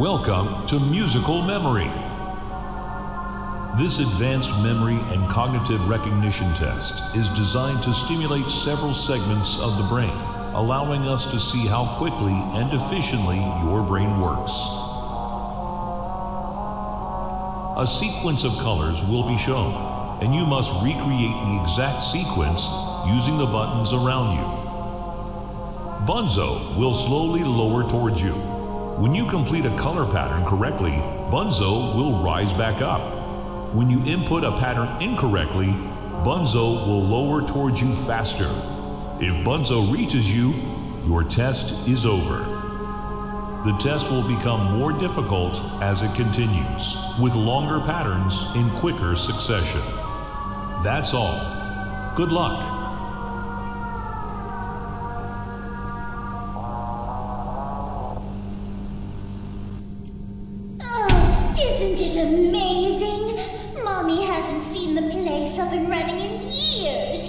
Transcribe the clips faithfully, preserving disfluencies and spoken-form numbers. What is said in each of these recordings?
Welcome to Musical Memory. This advanced memory and cognitive recognition test is designed to stimulate several segments of the brain, allowing us to see how quickly and efficiently your brain works. A sequence of colors will be shown, and you must recreate the exact sequence using the buttons around you. Bunzo will slowly lower towards you. When you complete a color pattern correctly, Bunzo will rise back up. When you input a pattern incorrectly, Bunzo will lower towards you faster. If Bunzo reaches you, your test is over. The test will become more difficult as it continues, with longer patterns in quicker succession. That's all. Good luck. Oh, isn't it amazing? Mommy hasn't seen the place up and running in years.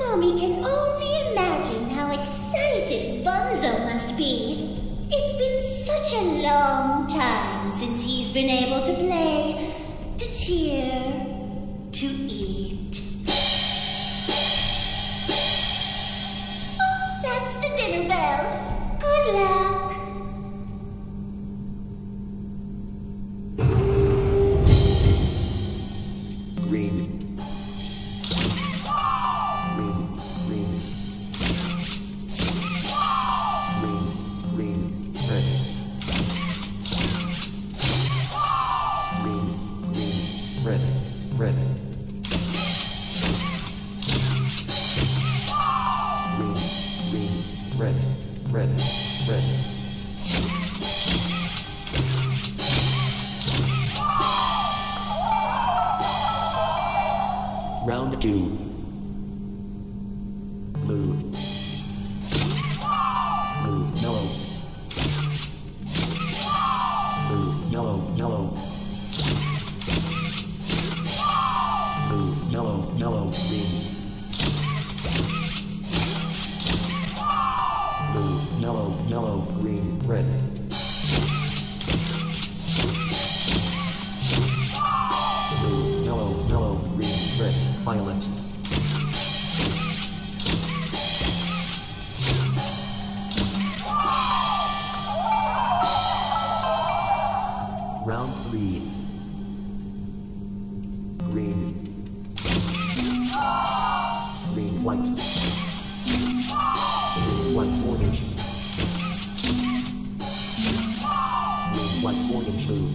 Mommy can only imagine how excited Bunzo must be. It's been such a long time since he's been able to play, to cheer, to eat. Oh, that's the dinner bell. Good luck. Round two. Blue. Blue, yellow. Blue, yellow, yellow. Blue, yellow, yellow, green. Blue, yellow, yellow, green, red. Violet. Round three. Green. Green, white. Green, white, orange. Green, white, orange, blue.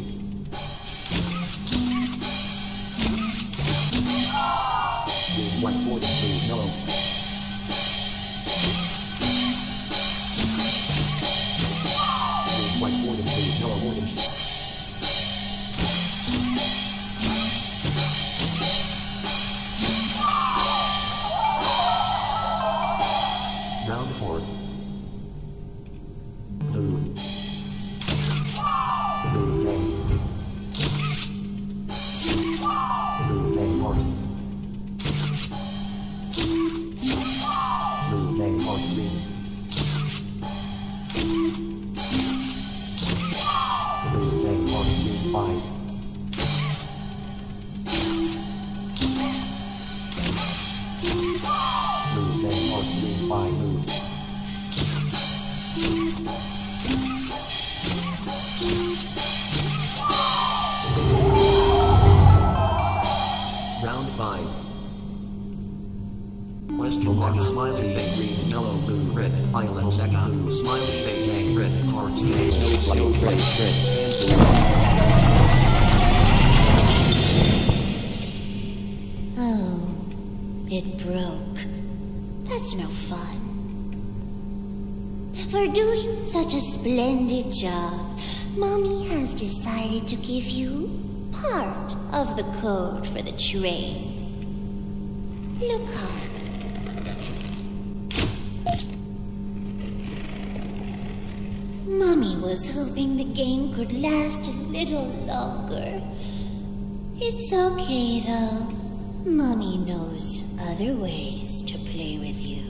White, orange, blue, yellow. Green, white, orange, blue, yellow, orange. Round four. Blue. Blue, jay. Blue, jay, heart. Round five. Question mark, smiley face, green, yellow, blue, red, violet, blue, smiley face, red, heart, red, blue, red, red. Oh, it broke. That's no fun. For doing such a splendid job, Mommy has decided to give you part of the code for the train. Look up. Mommy was hoping the game could last a little longer. It's okay though. Mommy knows other ways to play with you.